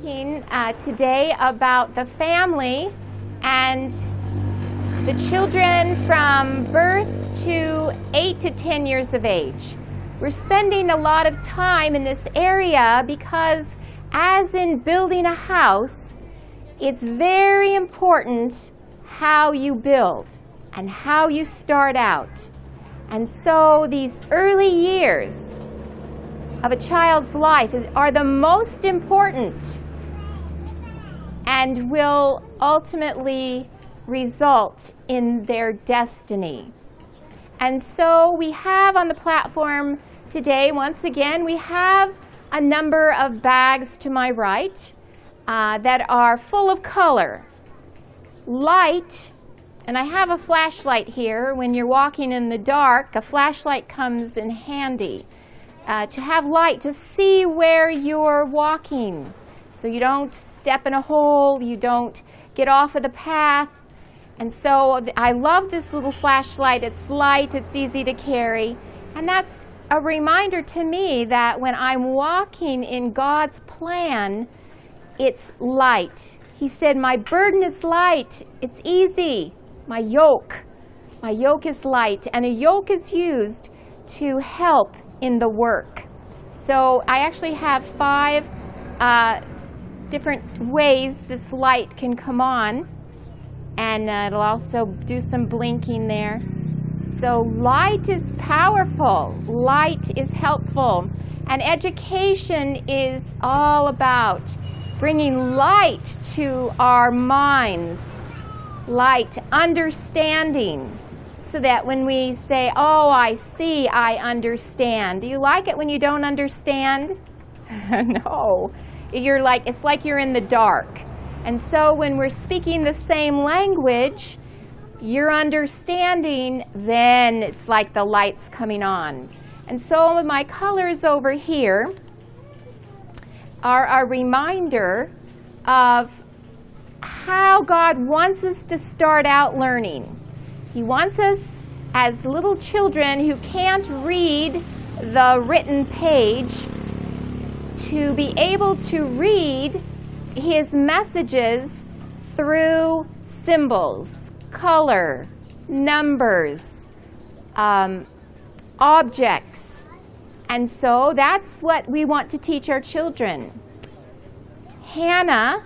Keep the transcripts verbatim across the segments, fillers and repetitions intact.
talking uh, today about the family and the children from birth to eight to ten years of age. We're spending a lot of time in this area because, as in building a house, it's very important how you build and how you start out. And so these early years of a child's life is, are the most important and will ultimately result in their destiny. And so we have on the platform today, once again, we have a number of bags to my right uh, that are full of color. Light, and I have a flashlight here. When you're walking in the dark, a flashlight comes in handy. Uh, to have light, to see where you're walking, so you don't step in a hole, you don't get off of the path. And so I love this little flashlight. It's light, it's easy to carry, and that's a reminder to me that when I'm walking in God's plan, it's light. He said, my burden is light, it's easy, my yoke. My yoke is light, and a yoke is used to help in the work. So I actually have five uh, different ways this light can come on, and uh, it'll also do some blinking there. So light is powerful, light is helpful, and education is all about bringing light to our minds, light, understanding, so that when we say, oh, I see, I understand. Do you like it when you don't understand? No. You're like, it's like you're in the dark. And so when we're speaking the same language, you're understanding, then it's like the light's coming on. And so my colors over here are a reminder of how God wants us to start out learning. He wants us as little children who can't read the written page to be able to read his messages through symbols, color, numbers, um, objects. And so that's what we want to teach our children. Hannah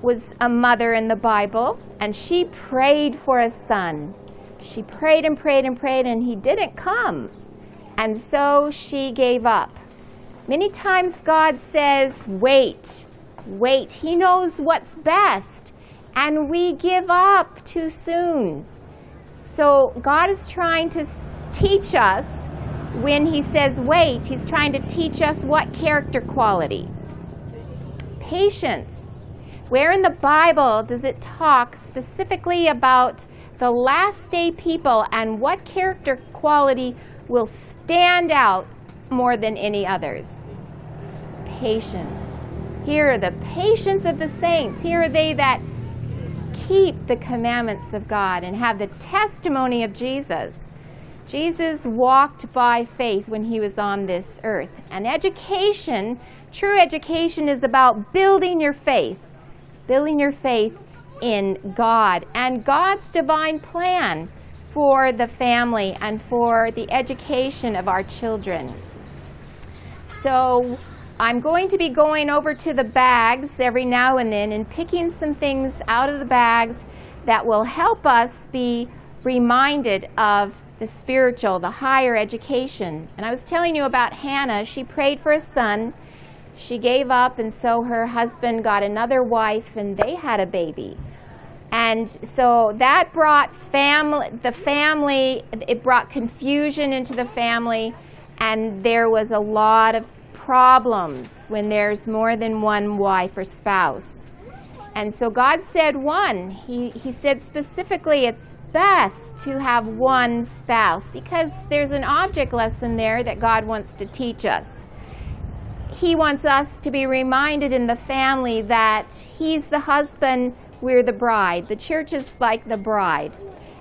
was a mother in the Bible, and she prayed for a son. She prayed and prayed and prayed, and he didn't come. And so she gave up. Many times God says, wait, wait. He knows what's best, and we give up too soon. So God is trying to teach us, when he says wait, he's trying to teach us what character quality? Patience. Where in the Bible does it talk specifically about the last day people and what character quality will stand out more than any others? Patience. Here are the patience of the saints. Here are they that keep the commandments of God and have the testimony of Jesus. Jesus walked by faith when he was on this earth. And education, true education, is about building your faith. Building your faith in God and God's divine plan for the family and for the education of our children. So I'm going to be going over to the bags every now and then and picking some things out of the bags that will help us be reminded of the spiritual, the higher education. And I was telling you about Hannah. She prayed for a son. She gave up, and so her husband got another wife, and they had a baby. And so that brought family, the family, it brought confusion into the family, and there was a lot of problems when there's more than one wife or spouse. And so God said one. He, he said specifically it's best to have one spouse because there's an object lesson there that God wants to teach us. He wants us to be reminded in the family that he's the husband, we're the bride. The church is like the bride.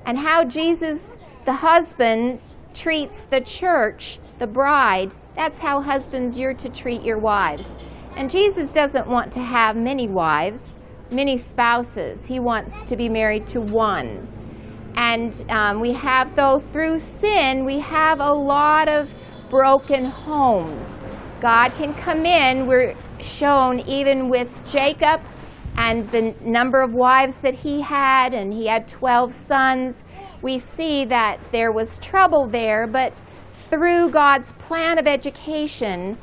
And how Jesus, the husband, treats the church, the bride, that's how husbands you're to treat your wives. And Jesus doesn't want to have many wives, many spouses. He wants to be married to one. And um, we have, though, through sin, we have a lot of broken homes. God can come in. We're shown even with Jacob and the number of wives that he had, and he had twelve sons. We see that there was trouble there, but through God's plan of education,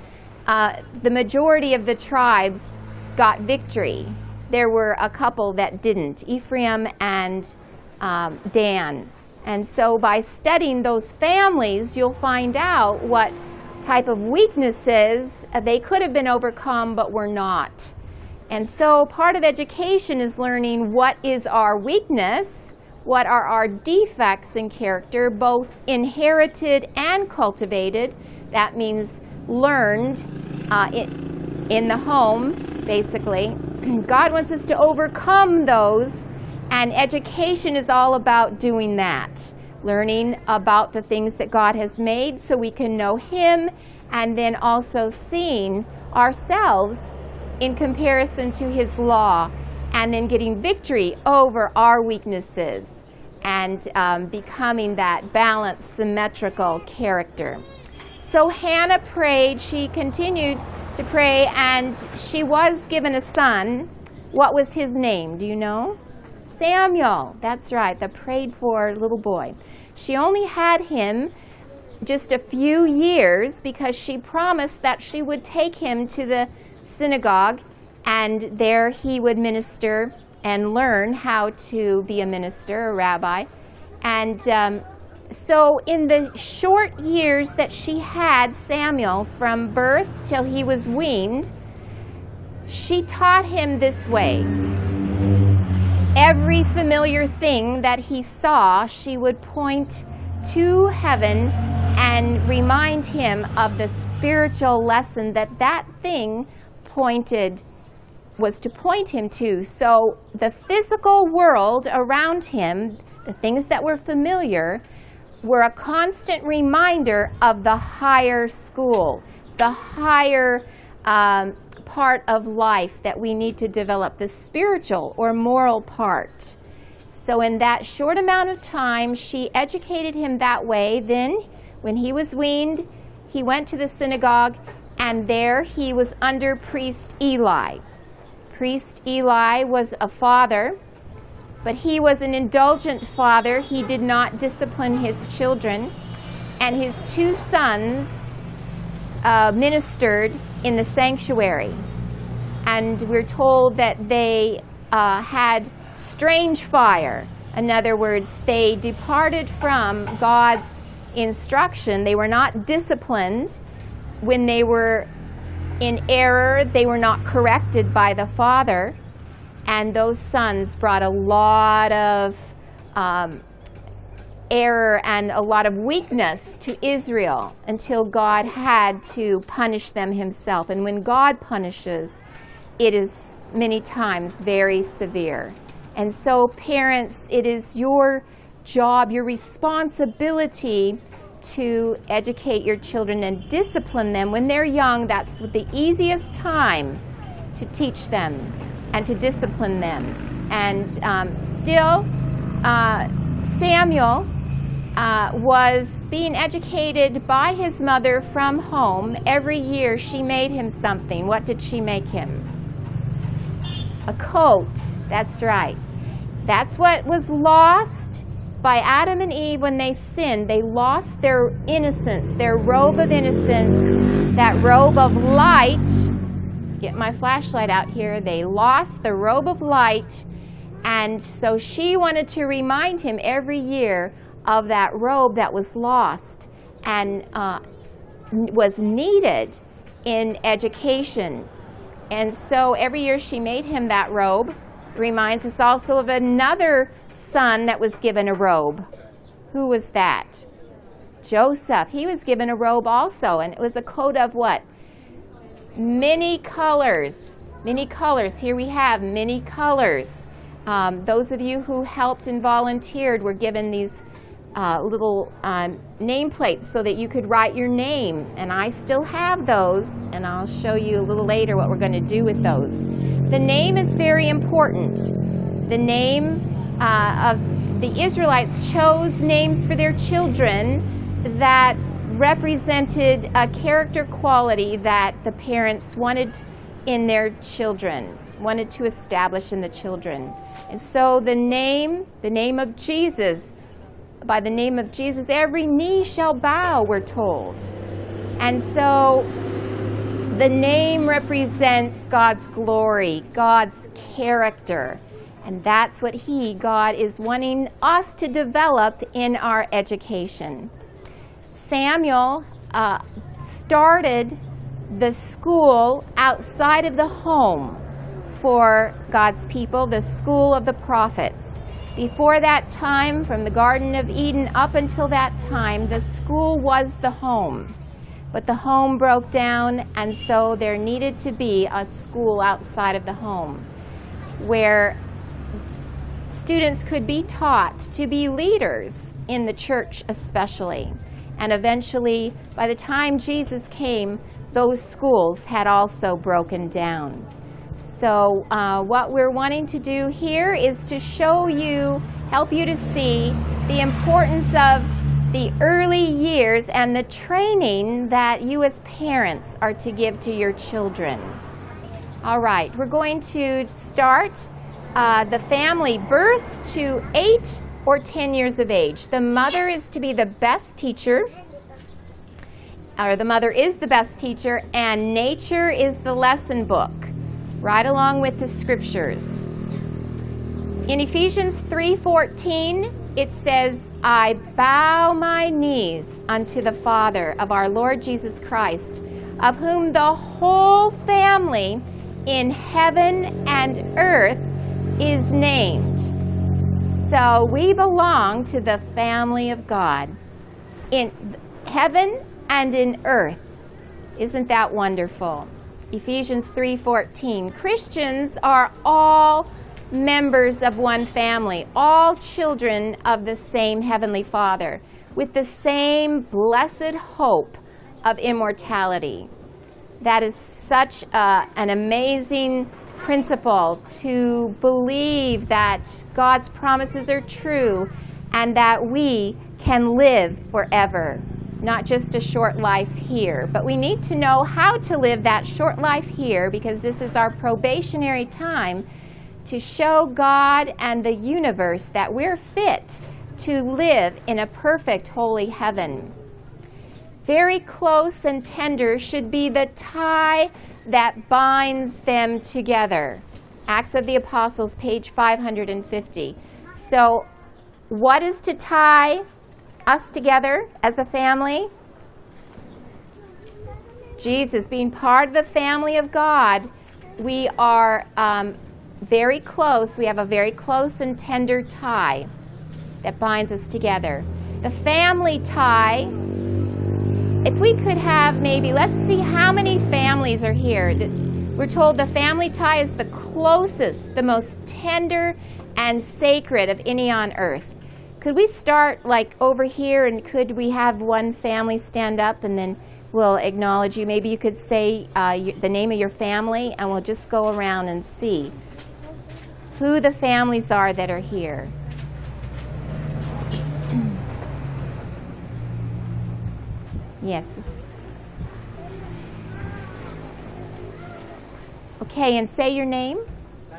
uh, the majority of the tribes got victory. There were a couple that didn't, Ephraim and um, Dan. And so by studying those families, you'll find out what type of weaknesses they could have been overcome but were not. And so part of education is learning what is our weakness, what are our defects in character, both inherited and cultivated. That means learned uh, in, in the home, basically. God wants us to overcome those, and education is all about doing that. Learning about the things that God has made so we can know Him, and then also seeing ourselves in comparison to His law, and then getting victory over our weaknesses and um, becoming that balanced, symmetrical character. So Hannah prayed. She continued to pray, and she was given a son. What was his name? Do you know? Samuel, that's right, the prayed for little boy. She only had him just a few years because she promised that she would take him to the synagogue, and there he would minister and learn how to be a minister, a rabbi. And um, so in the short years that she had Samuel, from birth till he was weaned, she taught him this way. Every familiar thing that he saw, she would point to heaven and remind him of the spiritual lesson that that thing pointed, was to point him to. So the physical world around him, the things that were familiar, were a constant reminder of the higher school, the higher um, part of life that we need to develop, the spiritual or moral part. So in that short amount of time, she educated him that way. Then when he was weaned, he went to the synagogue, and there he was under priest Eli. Priest Eli was a father, but he was an indulgent father. He did not discipline his children, and his two sons Uh, ministered in the sanctuary, and we're told that they uh, had strange fire. In other words, they departed from God's instruction. They were not disciplined. When they were in error, they were not corrected by the Father, and those sons brought a lot of um, error and a lot of weakness to Israel until God had to punish them himself. And when God punishes, it is many times very severe. And so parents, it is your job, your responsibility to educate your children and discipline them. When they're young, that's the easiest time to teach them and to discipline them. And um, still, uh, Samuel Uh, was being educated by his mother from home. Every year she made him something. What did she make him? A coat. That's right. That's what was lost by Adam and Eve when they sinned. They lost their innocence, their robe of innocence, that robe of light. Get my flashlight out here. They lost the robe of light, and so she wanted to remind him every year of that robe that was lost and uh, was needed in education. And so every year she made him that robe. Reminds us also of another son that was given a robe. Who was that? Joseph. He was given a robe also, and it was a coat of what? Many colors. Many colors. Here we have many colors. Um, those of you who helped and volunteered were given these uh, little um, nameplates so that you could write your name. And I still have those, and I'll show you a little later what we're going to do with those. The name is very important. The name uh, of the Israelites chose names for their children that represented a character quality that the parents wanted in their children, wanted to establish in the children. And so the name, the name of Jesus, by the name of Jesus, every knee shall bow, we're told. And so the name represents God's glory, God's character. And that's what He, God, is wanting us to develop in our education. Samuel uh, started the school outside of the home for God's people, the school of the prophets. Before that time, from the Garden of Eden up until that time, the school was the home. But the home broke down, and so there needed to be a school outside of the home where students could be taught to be leaders in the church especially. And eventually, by the time Jesus came, those schools had also broken down. So uh, what we're wanting to do here is to show you, help you to see the importance of the early years and the training that you as parents are to give to your children. All right, we're going to start uh, the family birth to eight or ten years of age. The mother is to be the best teacher, or the mother is the best teacher, and nature is the lesson book, right along with the scriptures. In Ephesians three fourteen, it says, I bow my knees unto the Father of our Lord Jesus Christ, of whom the whole family in heaven and earth is named. So we belong to the family of God in heaven and in earth. Isn't that wonderful? Ephesians three fourteen. Christians are all members of one family, all children of the same Heavenly Father, with the same blessed hope of immortality. That is such a, an amazing principle, to believe that God's promises are true and that we can live forever, not just a short life here. But we need to know how to live that short life here, because this is our probationary time to show God and the universe that we're fit to live in a perfect holy heaven. Very close and tender should be the tie that binds them together. Acts of the Apostles, page five hundred fifty. So what is to tie us together as a family? Jesus, being part of the family of God, we are um, very close. We have a very close and tender tie that binds us together. The family tie. If we could have maybe, let's see how many families are here. We're told the family tie is the closest, the most tender and sacred of any on earth. Could we start like over here, and could we have one family stand up, and then we'll acknowledge you. Maybe you could say uh, you, the name of your family, and we'll just go around and see who the families are that are here. Yes. Okay, and say your name.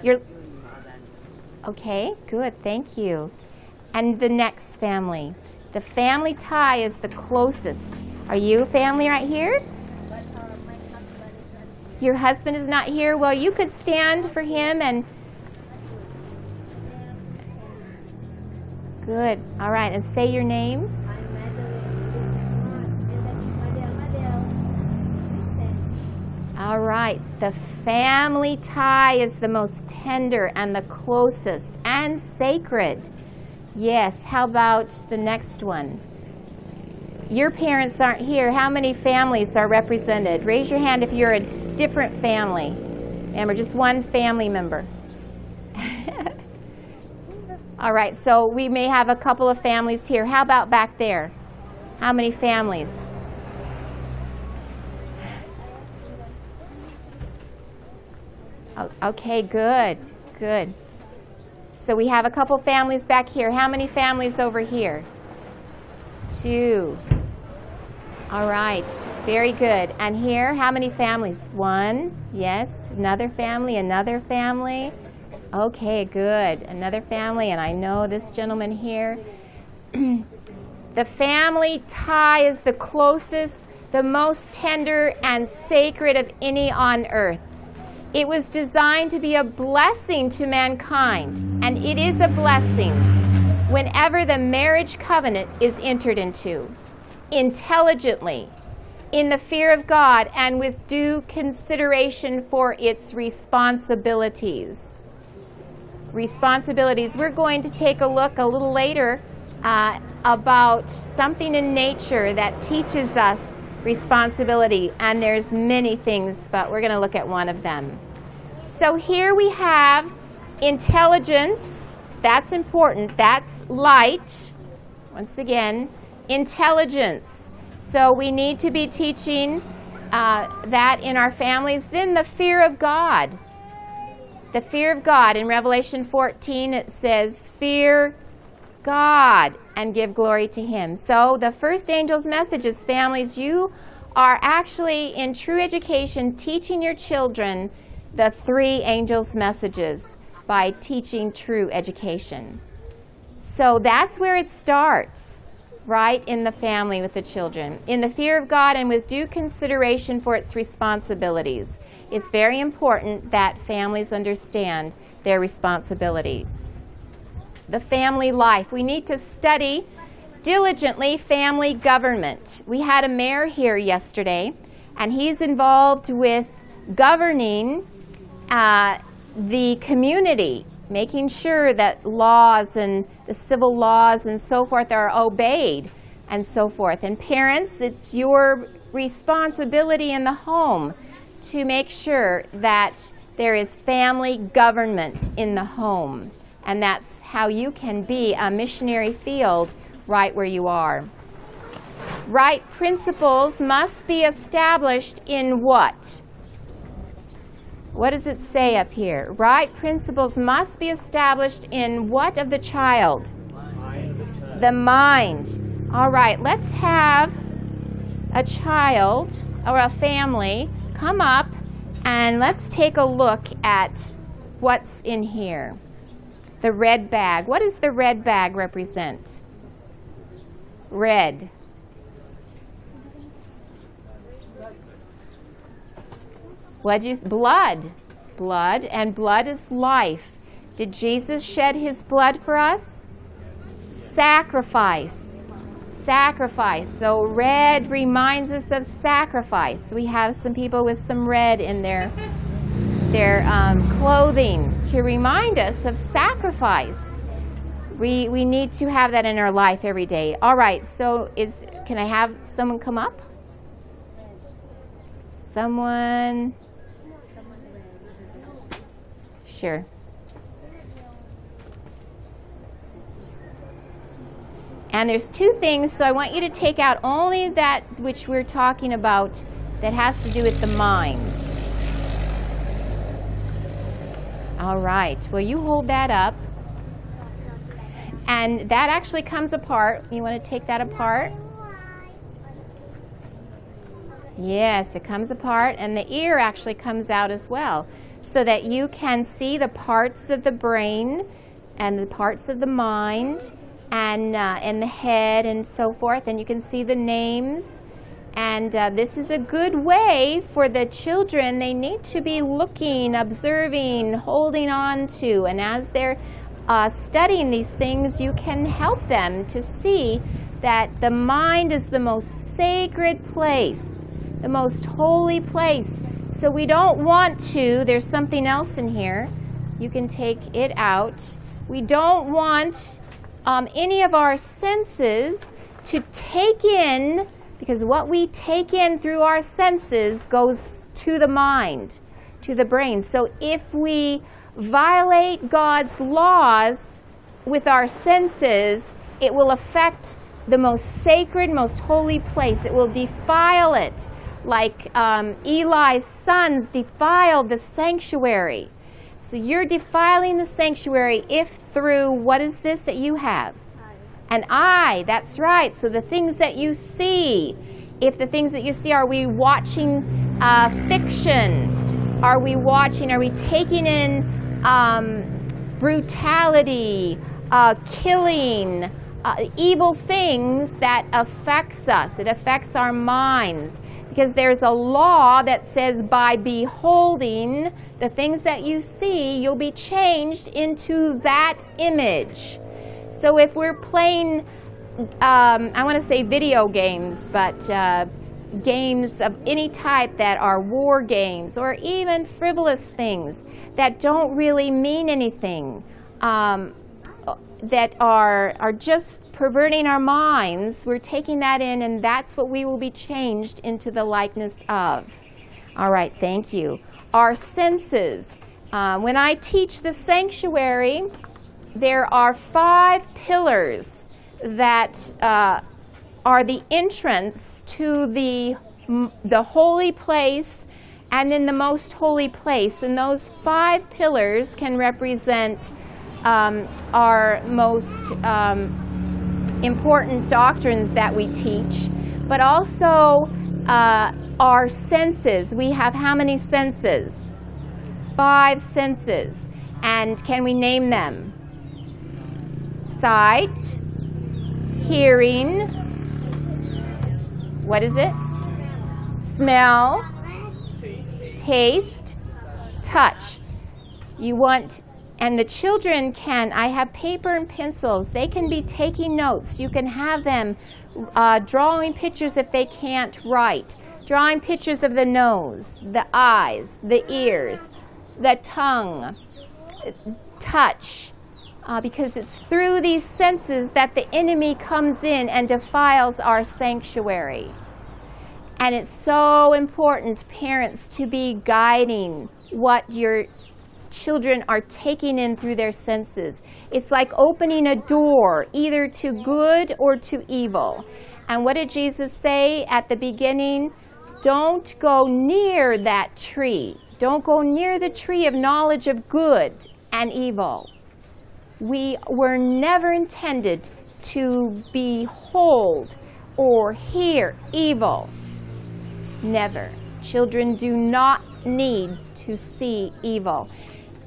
Your. Okay, good, thank you. And the next family. The family tie is the closest. Are you family right here? But, uh, my husband is not here. Your husband is not here? Well, you could stand for him and... Good, all right, and say your name. All right, the family tie is the most tender and the closest and sacred. Yes, how about the next one? Your parents aren't here. How many families are represented? Raise your hand if you're a different family member, just one family member. All right, so we may have a couple of families here. How about back there? How many families? Okay, good, good. So we have a couple families back here. How many families over here? Two. All right, very good. And here, how many families? One, yes, another family, another family. Okay, good, another family, and I know this gentleman here. The family tie is the closest, the most tender and sacred of any on earth. It was designed to be a blessing to mankind, and it is a blessing whenever the marriage covenant is entered into, intelligently, in the fear of God, and with due consideration for its responsibilities. Responsibilities. We're going to take a look a little later uh, about something in nature that teaches us responsibility, and there's many things, but we're going to look at one of them. So here we have intelligence. That's important. That's light. Once again, intelligence. So we need to be teaching uh, that in our families. Then the fear of God. The fear of God. In Revelation fourteen it says, fear God and give glory to Him. So the first angel's message is, families, you are actually in true education teaching your children the three angels' messages by teaching true education. So that's where it starts, right in the family with the children. In the fear of God and with due consideration for its responsibilities. It's very important that families understand their responsibility. The family life. We need to study diligently family government. We had a mayor here yesterday, and he's involved with governing uh, the community, making sure that laws and the civil laws and so forth are obeyed and so forth. And parents, it's your responsibility in the home to make sure that there is family government in the home. And that's how you can be a missionary field right where you are. Right principles must be established in what? What does it say up here? Right principles must be established in what of the child? Mind of the child. The mind. All right, let's have a child or a family come up and let's take a look at what's in here. The red bag. What does the red bag represent? Red. Blood. Blood. Blood, and blood is life. Did Jesus shed His blood for us? Sacrifice. Sacrifice. So red reminds us of sacrifice. We have some people with some red in their their um, clothing to remind us of sacrifice. We, we need to have that in our life every day. All right, so is, can I have someone come up? Someone? Sure. And there's two things, so I want you to take out only that which we're talking about that has to do with the mind. All right, well, you hold that up. And that actually comes apart. You want to take that apart? Yes, it comes apart. And the ear actually comes out as well, so that you can see the parts of the brain and the parts of the mind and, uh, and the head and so forth. And you can see the names. And uh, this is a good way for the children. They need to be looking, observing, holding on to. And as they're uh, studying these things, you can help them to see that the mind is the most sacred place, the most holy place. So we don't want to, there's something else in here. You can take it out. We don't want um, any of our senses to take in, because what we take in through our senses goes to the mind, to the brain. So if we violate God's laws, with our senses, it will affect the most sacred, most holy place. It will defile it, like um, Eli's sons defiled the sanctuary. So you're defiling the sanctuary if through, what is this that you have? An eye, that's right. So the things that you see, if the things that you see, are we watching uh, fiction? Are we watching, are we taking in um, brutality, uh, killing, uh, evil things that affects us? It affects our minds. Because there's a law that says by beholding the things that you see, you'll be changed into that image. So if we're playing, um, I want to say video games, but uh, games of any type that are war games or even frivolous things that don't really mean anything, um, that are, are just perverting our minds, we're taking that in, and that's what we will be changed into the likeness of. All right, thank you. Our senses. Uh, when I teach the sanctuary, there are five pillars that uh, are the entrance to the, the holy place and then the most holy place. And those five pillars can represent um, our most um, important doctrines that we teach, but also uh, our senses. We have how many senses? Five senses. And can we name them? Sight, hearing, what is it? Smell, taste, touch. You want, and the children can, I have paper and pencils, they can be taking notes. You can have them uh, drawing pictures if they can't write. Drawing pictures of the nose, the eyes, the ears, the tongue, touch. Uh, because it's through these senses that the enemy comes in and defiles our sanctuary. And it's so important, parents, to be guiding what your children are taking in through their senses. It's like opening a door, either to good or to evil. And what did Jesus say at the beginning? Don't go near that tree. Don't go near the tree of knowledge of good and evil. We were never intended to behold or hear evil. Never. Children do not need to see evil.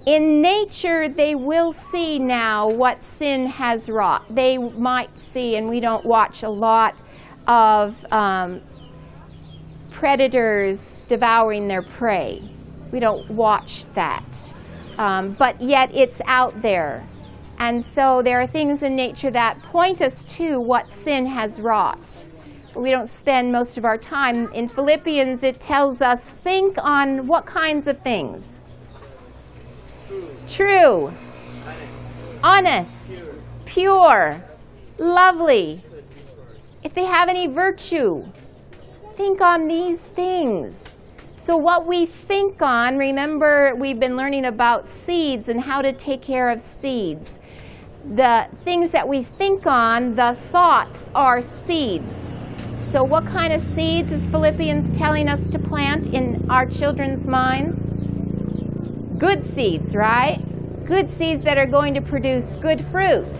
In nature, they will see now what sin has wrought. They might see, and we don't watch a lot of um, predators devouring their prey. We don't watch that. Um, but yet it's out there. And so there are things in nature that point us to what sin has wrought. But we don't spend most of our time. In Philippians, it tells us, think on what kinds of things? True, honest, pure, lovely. If they have any virtue, think on these things. So what we think on, remember we've been learning about seeds and how to take care of seeds. The things that we think on, the thoughts, are seeds. So what kind of seeds is Philippians telling us to plant in our children's minds? Good seeds, right? Good seeds that are going to produce good fruit.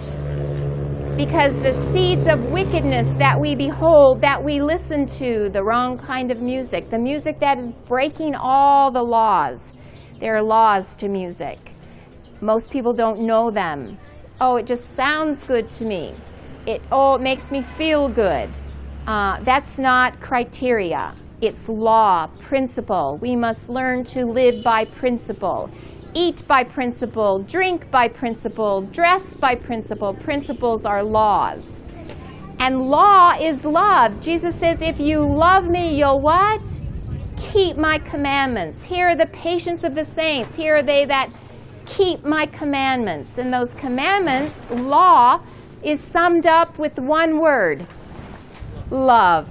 Because the seeds of wickedness that we behold, that we listen to, the wrong kind of music, the music that is breaking all the laws. There are laws to music. Most people don't know them. Oh, it just sounds good to me. It, oh, it makes me feel good. Uh, that's not criteria. It's law, principle. We must learn to live by principle. Eat by principle, drink by principle, dress by principle. Principles are laws. And law is love. Jesus says, if you love me, you'll what? Keep my commandments. Here are the patience of the saints. Here are they that keep my commandments. And those commandments, law, is summed up with one word, love.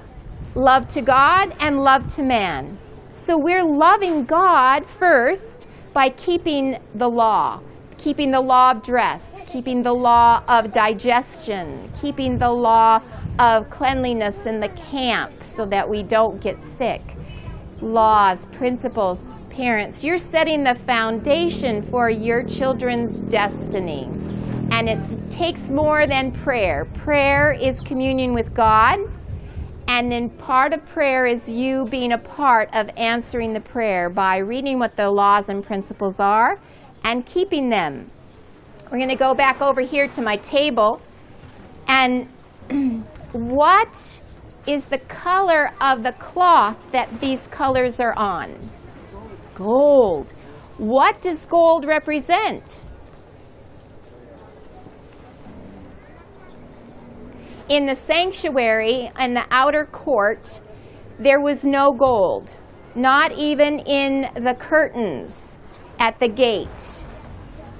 Love to God and love to man. So we're loving God first by keeping the law. keeping the law of dress, keeping the law of digestion, keeping the law of cleanliness in the camp so that we don't get sick. Laws, principles, parents, you're setting the foundation for your children's destiny. And it takes more than prayer. Prayer is communion with God. And then part of prayer is you being a part of answering the prayer by reading what the laws and principles are and keeping them. We're going to go back over here to my table. And what is the color of the cloth that these colors are on? Gold. What does gold represent? In the sanctuary, in the outer court, there was no gold, not even in the curtains at the gate.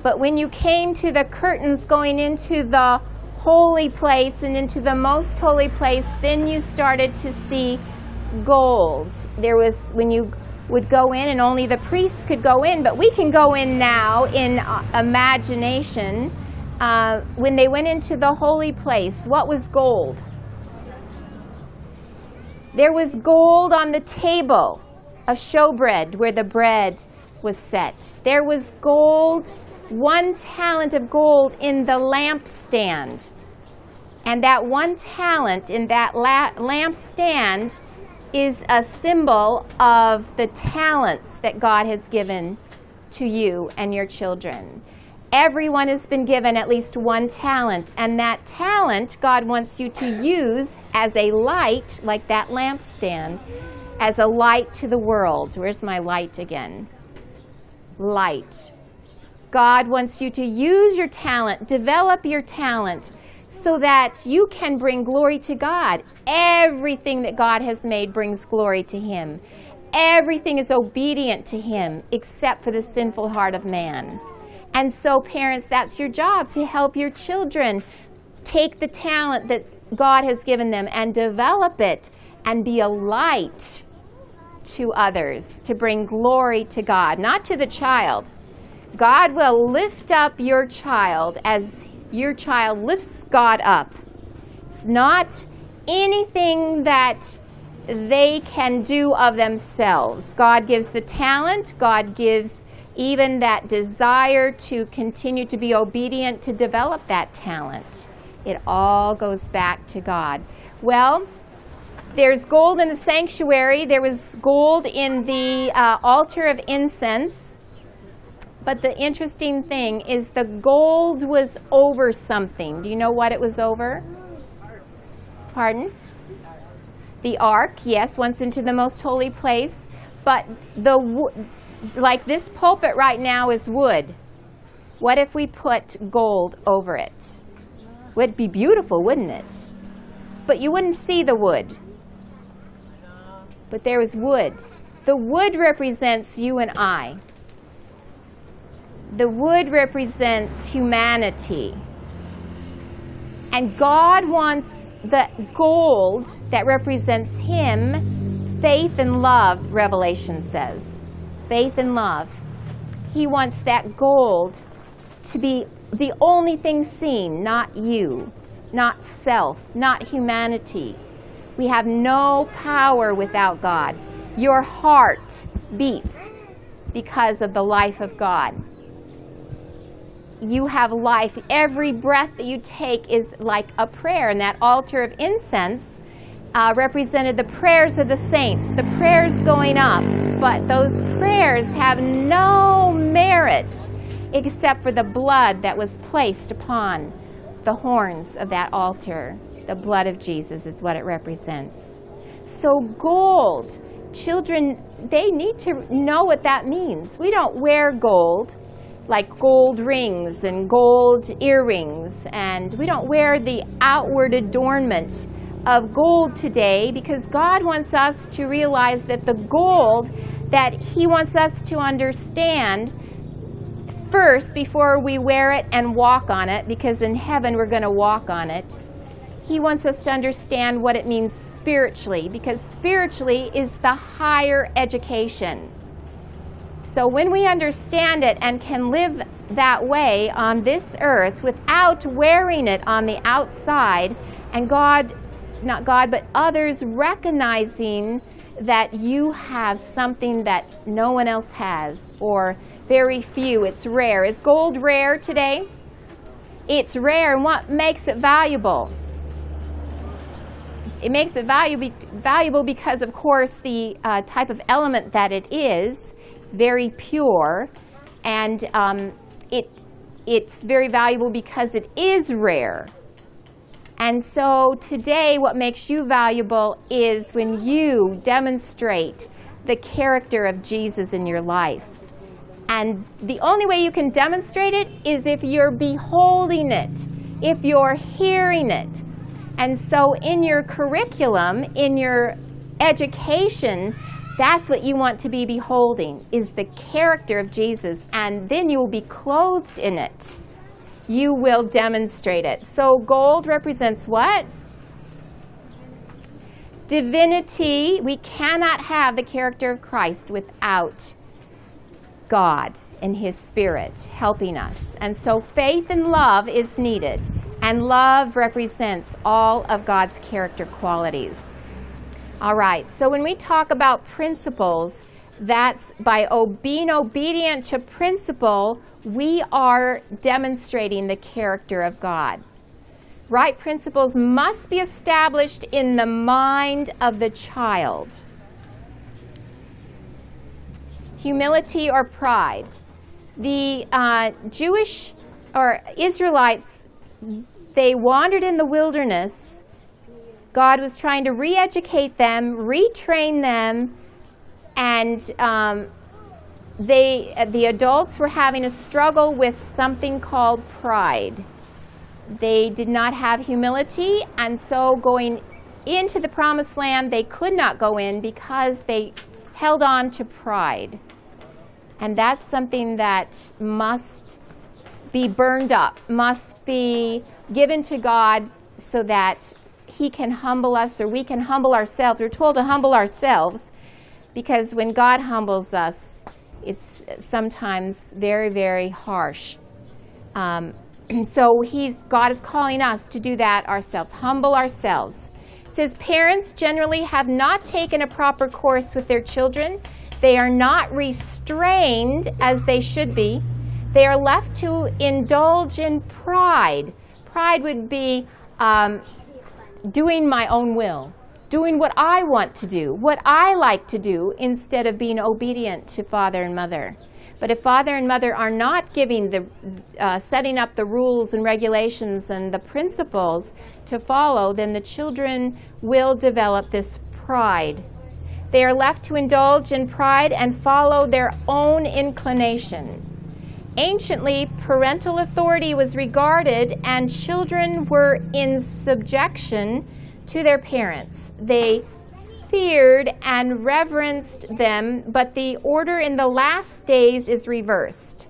But when you came to the curtains going into the holy place and into the most holy place, then you started to see gold. There was, when you would go in, and only the priests could go in, but we can go in now in uh, imagination. Uh, when they went into the holy place, what was gold? There was gold on the table of showbread where the bread was set. There was gold, one talent of gold in the lampstand. And that one talent in that la lampstand is a symbol of the talents that God has given to you and your children. Everyone has been given at least one talent, and that talent God wants you to use as a light, like that lampstand, as a light to the world. Where's my light again? Light. God wants you to use your talent, develop your talent, so that you can bring glory to God. Everything that God has made brings glory to Him. Everything is obedient to Him, except for the sinful heart of man. And so, parents, that's your job, to help your children take the talent that God has given them and develop it and be a light to others, to bring glory to God, not to the child. God will lift up your child as your child lifts God up. It's not anything that they can do of themselves. God gives the talent, God gives even that desire to continue to be obedient, to develop that talent. It all goes back to God. Well, there's gold in the sanctuary. There was gold in the uh, altar of incense. But the interesting thing is the gold was over something. Do you know what it was over? Pardon? The ark, yes, once into the most holy place. But the... like this pulpit right now is wood. What if we put gold over it? Would be beautiful, wouldn't it? But you wouldn't see the wood. But there was wood. The wood represents you and I. The wood represents humanity. And God wants the gold that represents Him, faith and love, Revelation says. Faith and love. He wants that gold to be the only thing seen, not you, not self, not humanity. We have no power without God. Your heart beats because of the life of God. You have life. Every breath that you take is like a prayer, and that altar of incense uh, represented the prayers of the saints, the prayers going up. But those prayers have no merit except for the blood that was placed upon the horns of that altar. The blood of Jesus is what it represents. So gold, children, they need to know what that means. We don't wear gold like gold rings and gold earrings, and we don't wear the outward adornment of gold today, because God wants us to realize that the gold that He wants us to understand first before we wear it and walk on it, because in heaven we're going to walk on it. He wants us to understand what it means spiritually, because spiritually is the higher education. So when we understand it and can live that way on this earth without wearing it on the outside, and God, not God, but others recognizing that you have something that no one else has, or very few, it's rare. Is gold rare today? It's rare, and what makes it valuable? It makes it valuable valuable because, of course, the uh, type of element that it is. It's very pure, and um, it it's very valuable because it is rare. And so today, what makes you valuable is when you demonstrate the character of Jesus in your life. And the only way you can demonstrate it is if you're beholding it, if you're hearing it. And so in your curriculum, in your education, that's what you want to be beholding, is the character of Jesus. And then you will be clothed in it. You will demonstrate it. So gold represents what? Divinity. We cannot have the character of Christ without God and His Spirit helping us. And so faith and love is needed. And love represents all of God's character qualities. All right, so when we talk about principles, that's by being obedient to principle, we are demonstrating the character of God. Right principles must be established in the mind of the child. Humility or pride. The uh, Jewish or Israelites, they wandered in the wilderness. God was trying to re-educate them, retrain them, and um, they, the adults were having a struggle with something called pride. They did not have humility, and so going into the Promised Land, they could not go in because they held on to pride. And that's something that must be burned up, must be given to God so that He can humble us, or we can humble ourselves. We're told to humble ourselves, because when God humbles us, it's sometimes very, very harsh. Um, and so he's, God is calling us to do that ourselves, humble ourselves. It says, parents generally have not taken a proper course with their children. They are not restrained as they should be. They are left to indulge in pride. Pride would be um, doing my own will, doing what I want to do, what I like to do, instead of being obedient to father and mother. But if father and mother are not giving the, uh, setting up the rules and regulations and the principles to follow, then the children will develop this pride. They are left to indulge in pride and follow their own inclination. Anciently, parental authority was regarded, and children were in subjection to their parents. They feared and reverenced them, but the order in the last days is reversed.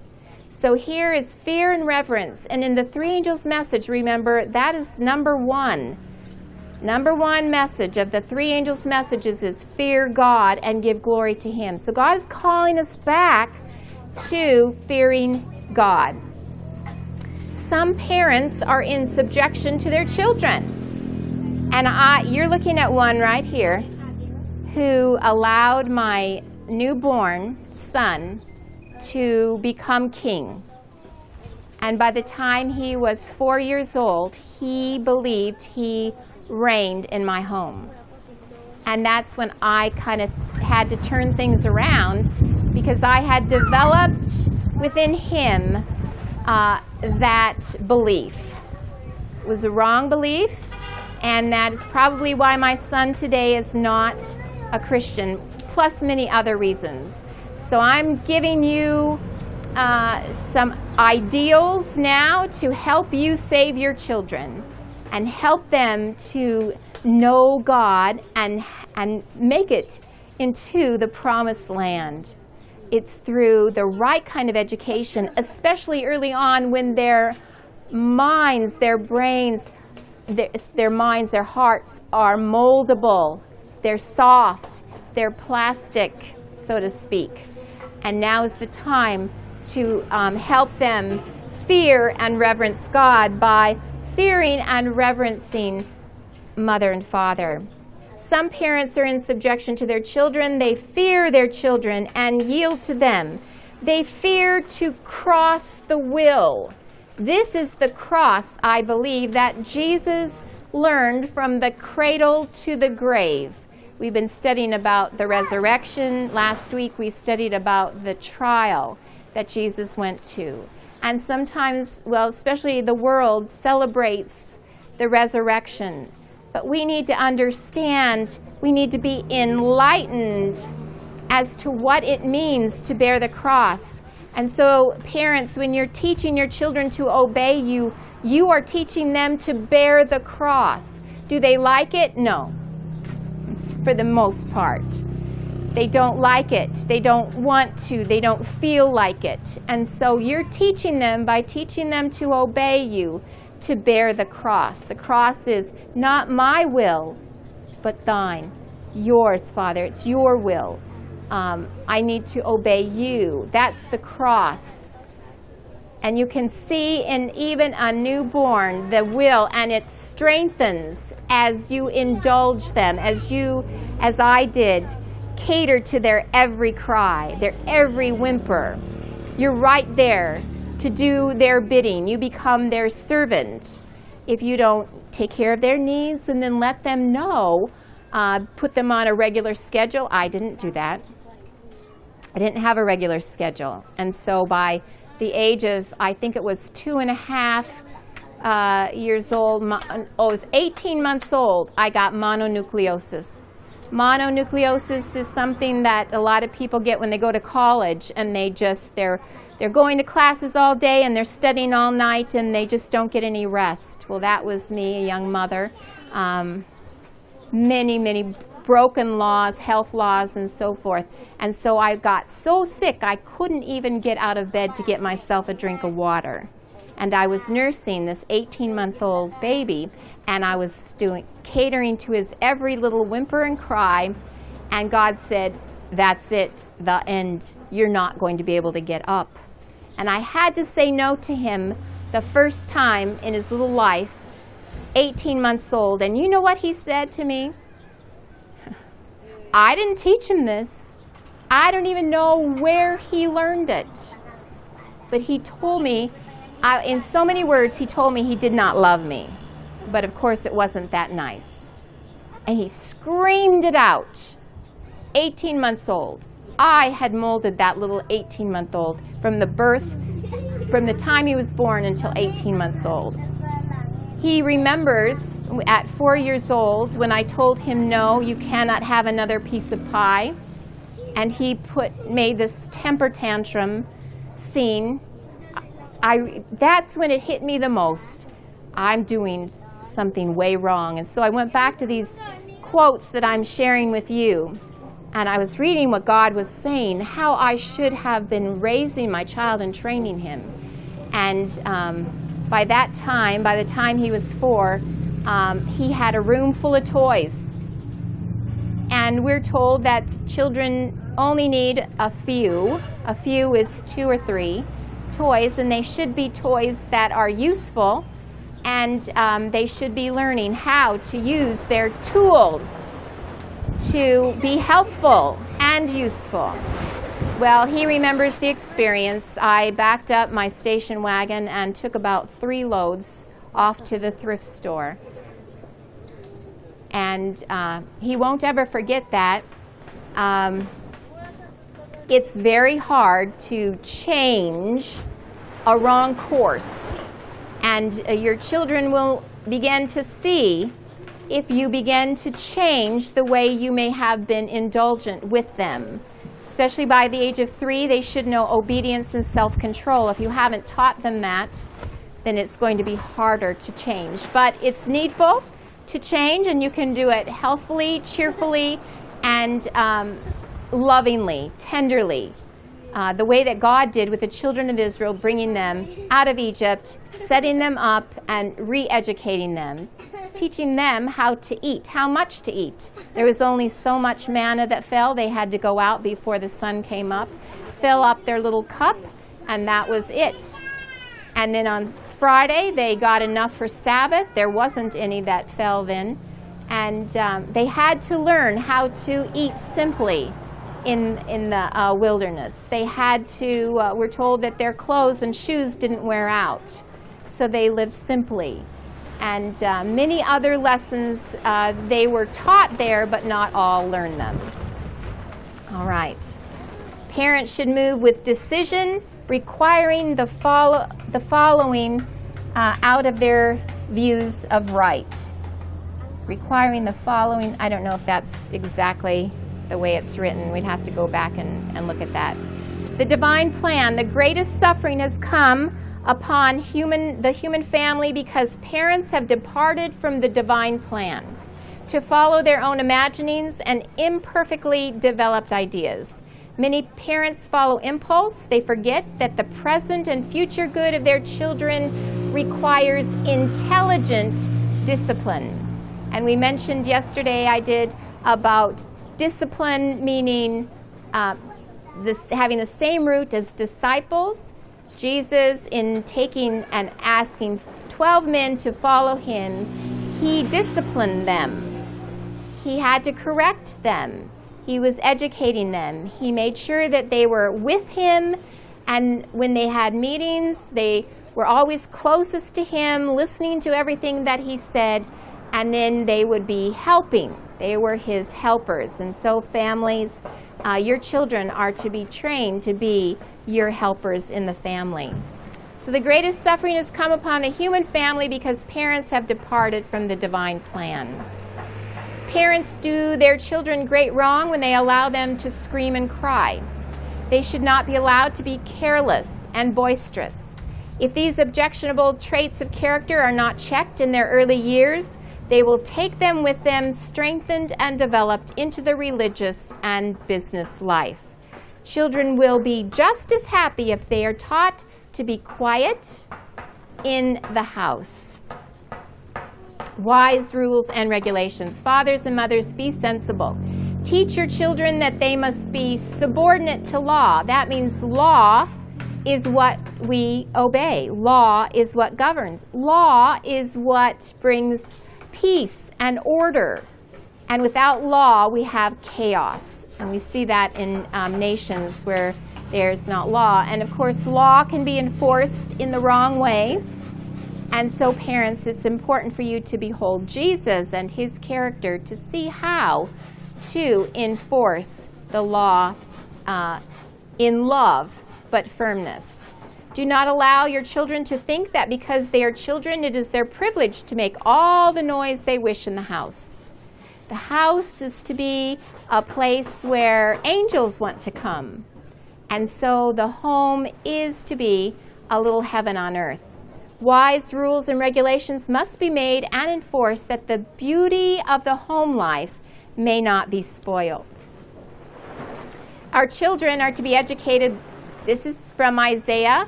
So here is fear and reverence. And in the three angels' message, remember, that is number one. Number one message of the three angels' messages is fear God and give glory to Him. So God is calling us back to fearing God. Some parents are in subjection to their children. And I, you're looking at one right here who allowed my newborn son to become king. And by the time he was four years old, he believed he reigned in my home. And that's when I kind of had to turn things around, because I had developed within him uh, that belief. It was a wrong belief. And that is probably why my son today is not a Christian, plus many other reasons. So I'm giving you uh, some ideals now to help you save your children and help them to know God and, and make it into the Promised Land. It's through the right kind of education, especially early on when their minds, their brains, Their, their minds, their hearts are moldable. They're soft. They're plastic, so to speak. and now is the time to um, help them fear and reverence God by fearing and reverencing mother and father. Some parents are in subjection to their children. They fear their children and yield to them. They fear to cross the will. This is the cross, I believe, that Jesus learned from the cradle to the grave. We've been studying about the resurrection. Last week we studied about the trial that Jesus went to. And sometimes, well, especially the world celebrates the resurrection. But we need to understand, we need to be enlightened as to what it means to bear the cross. And so, parents, when you're teaching your children to obey you, you are teaching them to bear the cross. Do they like it? No, for the most part. They don't like it. They don't want to. They don't feel like it. And so you're teaching them, by teaching them to obey you, to bear the cross. The cross is not my will, but thine, yours, Father. It's your will. Um, I need to obey you. That's the cross. And you can see in even a newborn the will, and it strengthens as you indulge them, as you, as I did, cater to their every cry, their every whimper. You're right there to do their bidding. You become their servant. If you don't take care of their needs and then let them know, uh, put them on a regular schedule. I didn't do that. I didn't have a regular schedule. And so by the age of, I think it was two and a half uh, years old, oh, I was eighteen months old, I got mononucleosis. Mononucleosis is something that a lot of people get when they go to college, and they just, they're, they're going to classes all day and they're studying all night and they just don't get any rest. Well, that was me, a young mother. Um, many, many broken laws, health laws and so forth. And so I got so sick I couldn't even get out of bed to get myself a drink of water. And I was nursing this eighteen-month-old baby, and I was doing, catering to his every little whimper and cry, and God said, that's it, the end. You're not going to be able to get up. And I had to say no to him the first time in his little life, eighteen months old. And you know what he said to me? I didn't teach him this. I don't even know where he learned it. But he told me, I, in so many words, he told me he did not love me. But of course it wasn't that nice. And he screamed it out. eighteen months old. I had molded that little eighteen-month-old from the birth, from the time he was born until eighteen months old. He remembers at four years old when I told him, no, you cannot have another piece of pie. And he put, made this temper tantrum scene. I, that's when it hit me the most. I'm doing something way wrong. And so I went back to these quotes that I'm sharing with you, and I was reading what God was saying, how I should have been raising my child and training him. And um, by that time, by the time he was four, um, he had a room full of toys. And we're told that children only need a few. A few is two or three toys, and they should be toys that are useful, and um, they should be learning how to use their tools to be helpful and useful. Well, he remembers the experience. I backed up my station wagon and took about three loads off to the thrift store. And uh, he won't ever forget that. Um, It's very hard to change a wrong course, and uh, your children will begin to see if you begin to change the way you may have been indulgent with them. Especially by the age of three, they should know obedience and self-control. If you haven't taught them that, then it's going to be harder to change. But it's needful to change, and you can do it healthfully, cheerfully, and um, lovingly, tenderly, uh, the way that God did with the children of Israel, bringing them out of Egypt, setting them up, and re-educating them, teaching them how to eat, how much to eat. There was only so much manna that fell. They had to go out before the sun came up fill up their little cup, and that was it. And then on Friday, they got enough for Sabbath. There wasn't any that fell then. And um, they had to learn how to eat simply in, in the uh, wilderness. They had to, uh, we're told that their clothes and shoes didn't wear out. So they lived simply. And uh, many other lessons uh, they were taught there, but not all learned them. All right. Parents should move with decision, requiring the, follow, the following uh, out of their views of right. Requiring the following, I don't know if that's exactly the way it's written. We'd have to go back and, and look at that. The divine plan, the greatest suffering has come upon human, the human family because parents have departed from the divine plan to follow their own imaginings and imperfectly developed ideas. Many parents follow impulse. They forget that the present and future good of their children requires intelligent discipline. And we mentioned yesterday I did about discipline, meaning uh, this, having the same root as disciples. Jesus, in taking and asking twelve men to follow him, he disciplined them. He had to correct them. He was educating them. He made sure that they were with him, and when they had meetings, they were always closest to him, listening to everything that he said, and then they would be helping. They were his helpers. And so families, uh, your children are to be trained to be your helpers in the family. So the greatest suffering has come upon the human family because parents have departed from the divine plan. Parents do their children great wrong when they allow them to scream and cry. They should not be allowed to be careless and boisterous. If these objectionable traits of character are not checked in their early years, they will take them with them, strengthened and developed, into the religious and business life. Children will be just as happy if they are taught to be quiet in the house. Wise rules and regulations. Fathers and mothers, be sensible. Teach your children that they must be subordinate to law. That means law is what we obey. Law is what governs. Law is what brings peace and order. And without law, we have chaos. And we see that in um, nations where there's not law. And of course, law can be enforced in the wrong way. And so parents, it's important for you to behold Jesus and his character to see how to enforce the law uh, in love but firmness. Do not allow your children to think that because they are children, it is their privilege to make all the noise they wish in the house. The house is to be a place where angels want to come. And so the home is to be a little heaven on earth. Wise rules and regulations must be made and enforced that the beauty of the home life may not be spoiled. Our children are to be educated, this is from Isaiah,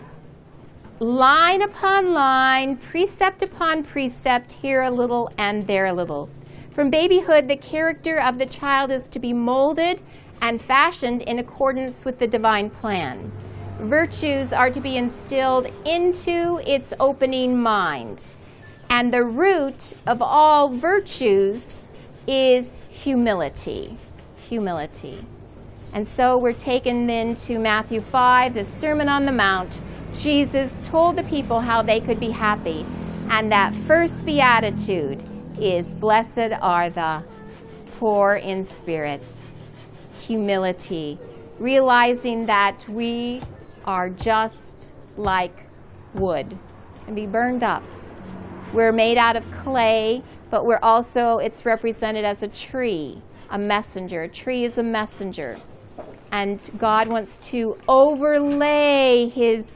line upon line, precept upon precept, here a little and there a little. From babyhood, the character of the child is to be molded and fashioned in accordance with the divine plan. Virtues are to be instilled into its opening mind. And the root of all virtues is humility. Humility. And so we're taken then to Matthew five, the Sermon on the Mount. Jesus told the people how they could be happy. And that first beatitude is, blessed are the poor in spirit. Humility. Realizing that we are just like wood and be burned up. We're made out of clay, but we're also, it's represented as a tree, a messenger. A tree is a messenger. And God wants to overlay his,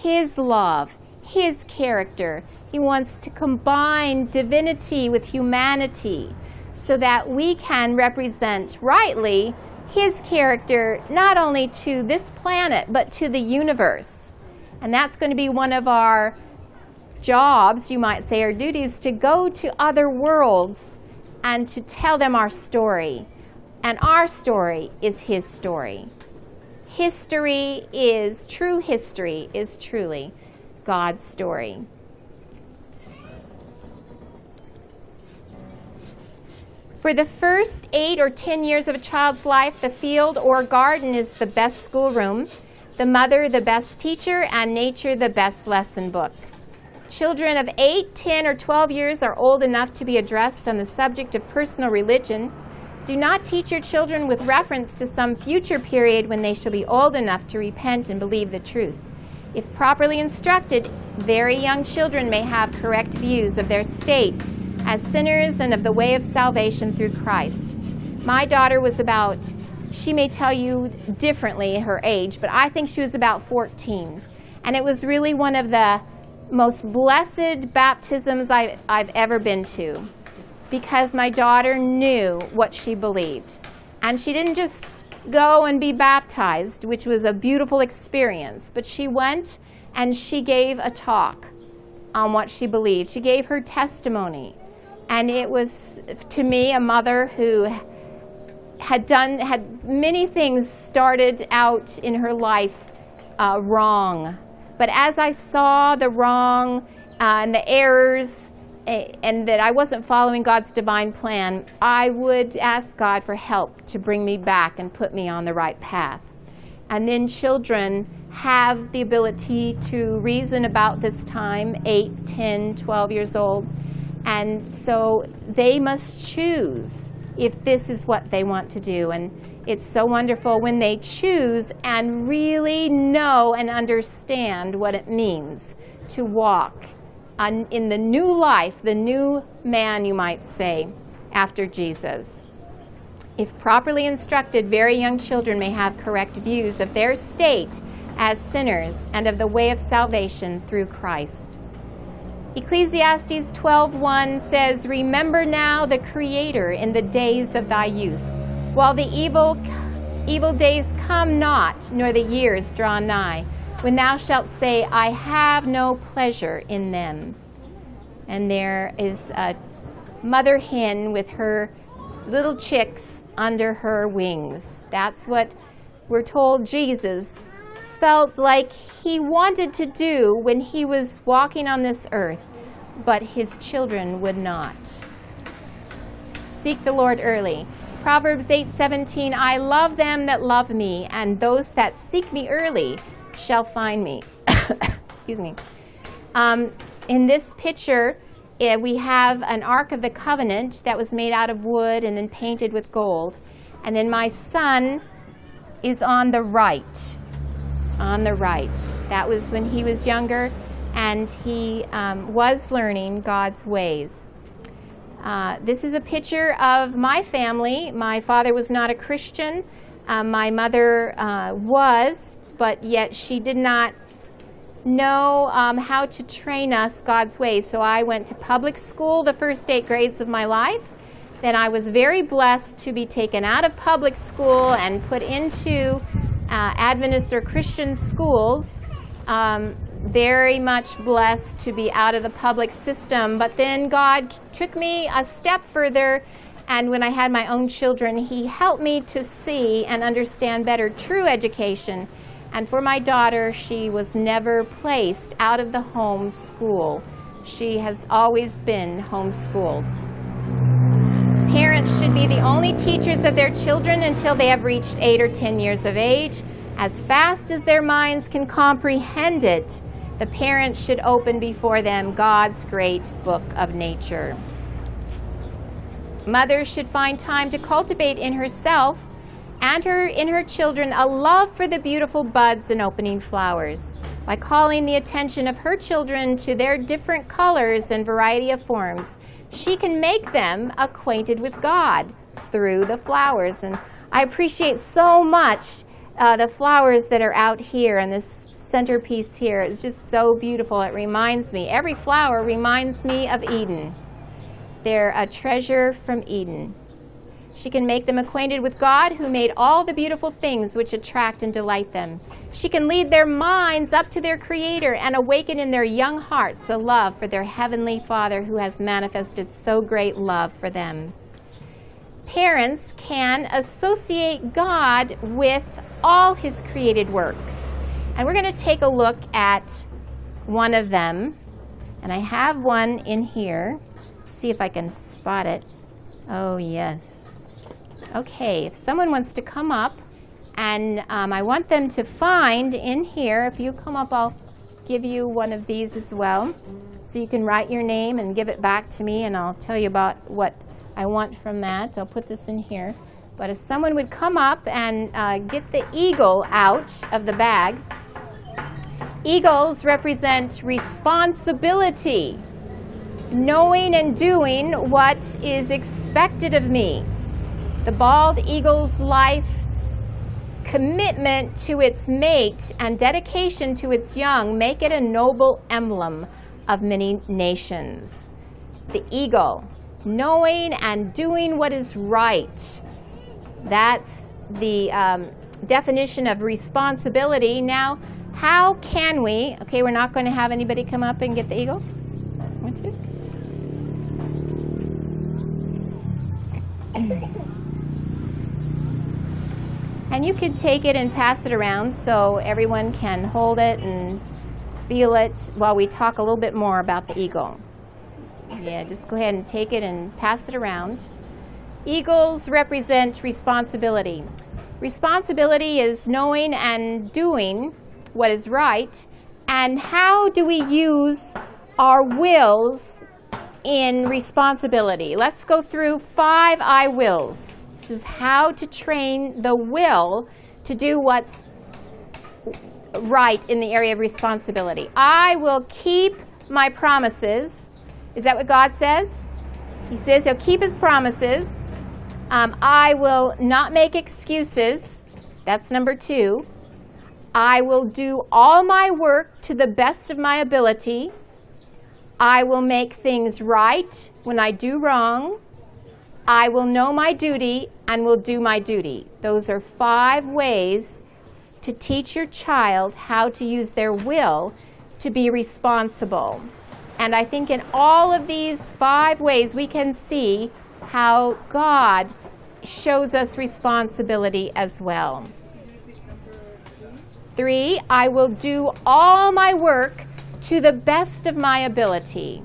his love, his character. He wants to combine divinity with humanity so that we can represent rightly his character not only to this planet, but to the universe. And that's going to be one of our jobs, you might say, or duties, to go to other worlds and to tell them our story. And our story is his story. history is, true history is truly God's story. For the first eight or ten years of a child's life, the field or garden is the best schoolroom, the mother the best teacher, and nature the best lesson book. Children of eight, ten, or twelve years are old enough to be addressed on the subject of personal religion. Do not teach your children with reference to some future period when they shall be old enough to repent and believe the truth. If properly instructed, very young children may have correct views of their state as sinners and of the way of salvation through Christ. My daughter was about, she may tell you differently her age, but I think she was about fourteen. And it was really one of the most blessed baptisms I, I've ever been to, because my daughter knew what she believed. And she didn't just go and be baptized, which was a beautiful experience, but she went and she gave a talk on what she believed. She gave her testimony. And it was, to me, a mother who had done, had many things started out in her life uh, wrong. But as I saw the wrong uh, and the errors, uh, and that I wasn't following God's divine plan, I would ask God for help to bring me back and put me on the right path. And then children have the ability to reason about this time, eight, ten, twelve years old. And so they must choose if this is what they want to do. And it's so wonderful when they choose and really know and understand what it means to walk in the new life, the new man, you might say, after Jesus. If properly instructed, very young children may have correct views of their state as sinners and of the way of salvation through Christ. Ecclesiastes twelve one says, "Remember now the Creator in the days of thy youth, while the evil, evil days come not, nor the years draw nigh, when thou shalt say, I have no pleasure in them." And there is a mother hen with her little chicks under her wings. That's what we're told Jesus felt like he wanted to do when he was walking on this earth, but his children would not. Seek the Lord early. Proverbs eight seventeen, "I love them that love me, and those that seek me early shall find me." Excuse me. Um, in this picture, it, we have an Ark of the Covenant that was made out of wood and then painted with gold. And then my son is on the right. On the right. That was when he was younger, and he um, was learning God's ways. Uh, this is a picture of my family. My father was not a Christian. Uh, my mother uh, was, but yet she did not know um, how to train us God's ways. So I went to public school the first eight grades of my life. Then I was very blessed to be taken out of public school and put into Uh, Adventist or Christian schools, um, very much blessed to be out of the public system. But then God took me a step further, and when I had my own children, he helped me to see and understand better true education. And for my daughter, she was never placed out of the home school. She has always been homeschooled. Parents should be the only teachers of their children until they have reached eight or ten years of age. As fast as their minds can comprehend it, the parents should open before them God's great book of nature. Mothers should find time to cultivate in herself and her, in her children a love for the beautiful buds and opening flowers by calling the attention of her children to their different colors and variety of forms. She can make them acquainted with God through the flowers. And I appreciate so much uh, the flowers that are out here, and this centerpiece here is just so beautiful. It reminds me, every flower reminds me of Eden. They're a treasure from Eden. She can make them acquainted with God, who made all the beautiful things which attract and delight them. She can lead their minds up to their Creator and awaken in their young hearts a love for their Heavenly Father, who has manifested so great love for them. Parents can associate God with all his created works. And we're going to take a look at one of them. And I have one in here. Let's see if I can spot it. Oh, yes. Okay, if someone wants to come up, and um, I want them to find in here, if you come up, I'll give you one of these as well. So you can write your name and give it back to me, and I'll tell you about what I want from that. I'll put this in here. But if someone would come up and uh, get the eagle out of the bag. Eagles represent responsibility, knowing and doing what is expected of me. The bald eagle's life, commitment to its mate, and dedication to its young make it a noble emblem of many nations. The eagle, knowing and doing what is right. That's the um, definition of responsibility. Now, how can we? Okay, we're not going to have anybody come up and get the eagle. Want to? And you could take it and pass it around so everyone can hold it and feel it while we talk a little bit more about the eagle. Yeah, just go ahead and take it and pass it around. Eagles represent responsibility. Responsibility is knowing and doing what is right. And how do we use our wills in responsibility? Let's go through five I wills. This is how to train the will to do what's right in the area of responsibility. I will keep my promises. Is that what God says? He says he'll keep his promises. Um, I will not make excuses. That's number two. I will do all my work to the best of my ability. I will make things right when I do wrong. I will know my duty and will do my duty. Those are five ways to teach your child how to use their will to be responsible. And I think in all of these five ways, we can see how God shows us responsibility as well. Three, I will do all my work to the best of my ability.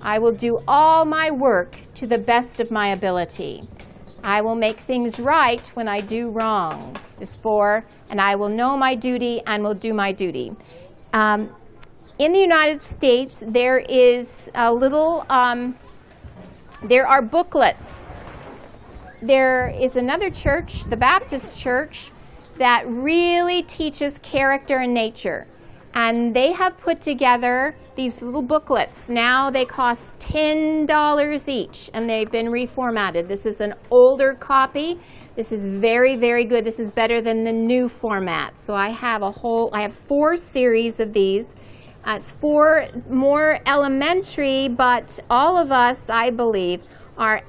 I will do all my work to the best of my ability. I will make things right when I do wrong. Is four, and I will know my duty and will do my duty. Um, in the United States, there is a little, um, there are booklets. There is another church, the Baptist Church, that really teaches character and nature. And they have put together these little booklets. Now they cost ten dollars each, and they've been reformatted. This is an older copy. This is very, very good. This is better than the new format. So I have a whole, I have four series of these. Uh, it's four more elementary, but all of us, I believe, are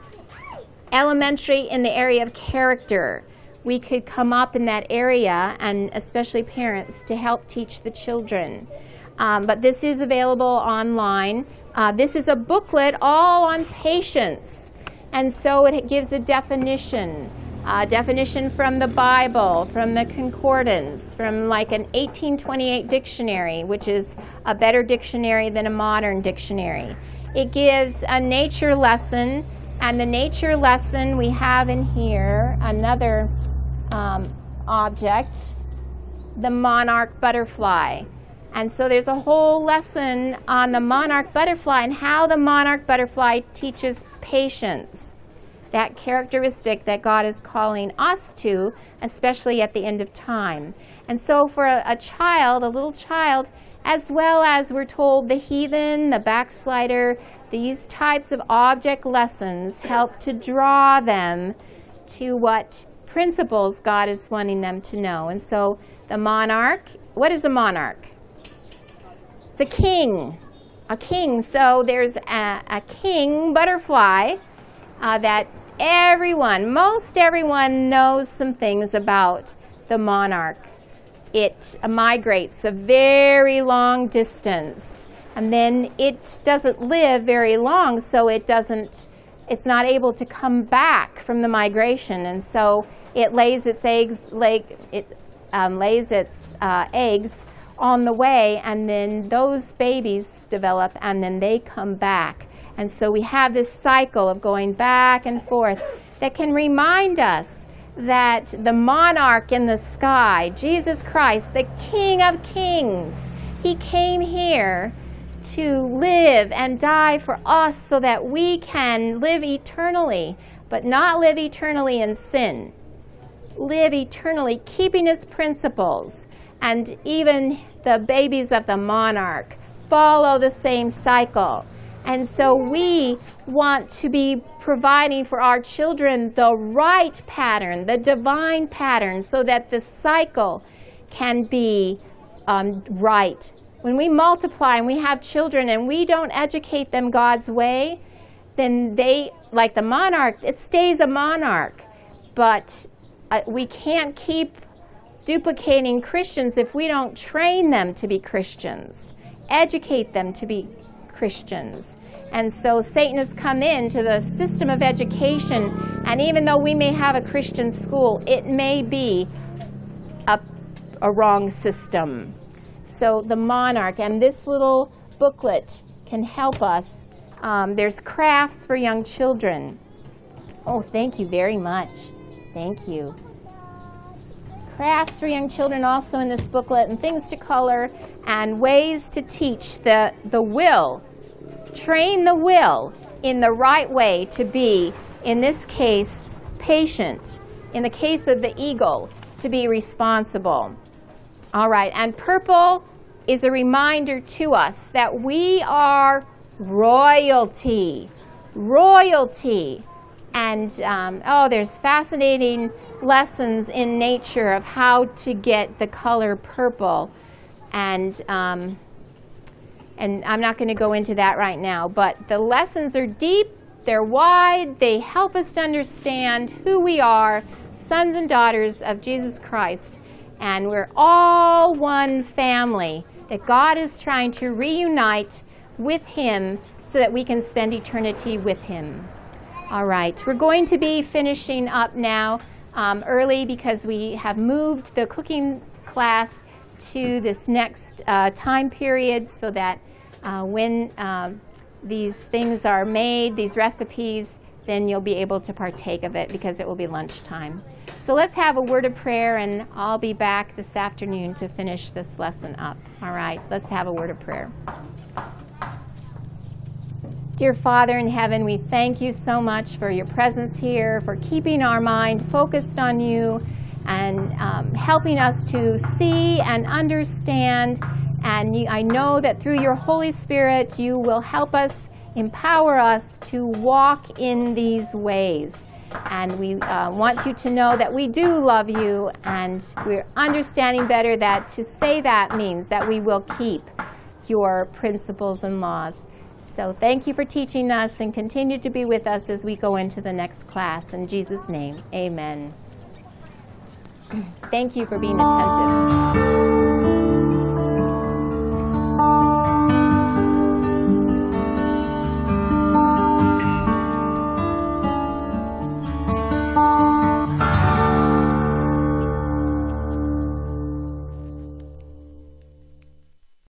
elementary in the area of character. We could come up in that area, and especially parents, to help teach the children. Um, but this is available online. Uh, this is a booklet all on patience. And so it gives a definition, a definition from the Bible, from the concordance, from like an eighteen twenty-eight dictionary, which is a better dictionary than a modern dictionary. It gives a nature lesson, and the nature lesson we have in here, another Um, object, the monarch butterfly. And so there's a whole lesson on the monarch butterfly and how the monarch butterfly teaches patience, that characteristic that God is calling us to, especially at the end of time. And so for a, a child, a little child, as well as we're told the heathen, the backslider, these types of object lessons help to draw them to what principles God is wanting them to know. And so the monarch, what is a monarch? It's a king, a king. So there's a, a king butterfly uh, that everyone, most everyone knows some things about the monarch. It migrates a very long distance, and then it doesn't live very long, so it doesn't it's not able to come back from the migration, and so it lays its eggs, lay, it um, lays its uh, eggs on the way, and then those babies develop, and then they come back. And so we have this cycle of going back and forth that can remind us that the monarch in the sky, Jesus Christ, the King of Kings, he came here to live and die for us so that we can live eternally, but not live eternally in sin. Live eternally keeping his principles. And even the babies of the monarch follow the same cycle. And so we want to be providing for our children the right pattern, the divine pattern, so that the cycle can be um, right. When we multiply and we have children and we don't educate them God's way, then they, like the monarch, it stays a monarch. But uh, we can't keep duplicating Christians if we don't train them to be Christians, educate them to be Christians. And so Satan has come into the system of education, and even though we may have a Christian school, it may be a, a wrong system. So the monarch, and this little booklet can help us. Um, there's crafts for young children. Oh, thank you very much. Thank you. Crafts for young children also in this booklet, and things to color, and ways to teach the, the will. Train the will in the right way to be, in this case, patient. In the case of the eagle, to be responsible. All right, and purple is a reminder to us that we are royalty. Royalty. And, um, oh, there's fascinating lessons in nature of how to get the color purple. And, um, and I'm not going to go into that right now, but the lessons are deep, they're wide, they help us to understand who we are, sons and daughters of Jesus Christ. And we're all one family that God is trying to reunite with him so that we can spend eternity with him. All right, we're going to be finishing up now um, early because we have moved the cooking class to this next uh, time period so that uh, when uh, these things are made, these recipes, then you'll be able to partake of it because it will be lunchtime. So let's have a word of prayer, and I'll be back this afternoon to finish this lesson up. All right, let's have a word of prayer. Dear Father in heaven, we thank you so much for your presence here, for keeping our mind focused on you, and um, helping us to see and understand. And you, I know that through your Holy Spirit, you will help us, empower us to walk in these ways. And we uh, want you to know that we do love you, and we're understanding better that to say that means that we will keep your principles and laws. So thank you for teaching us, and continue to be with us as we go into the next class. In Jesus' name, amen. Thank you for being attentive.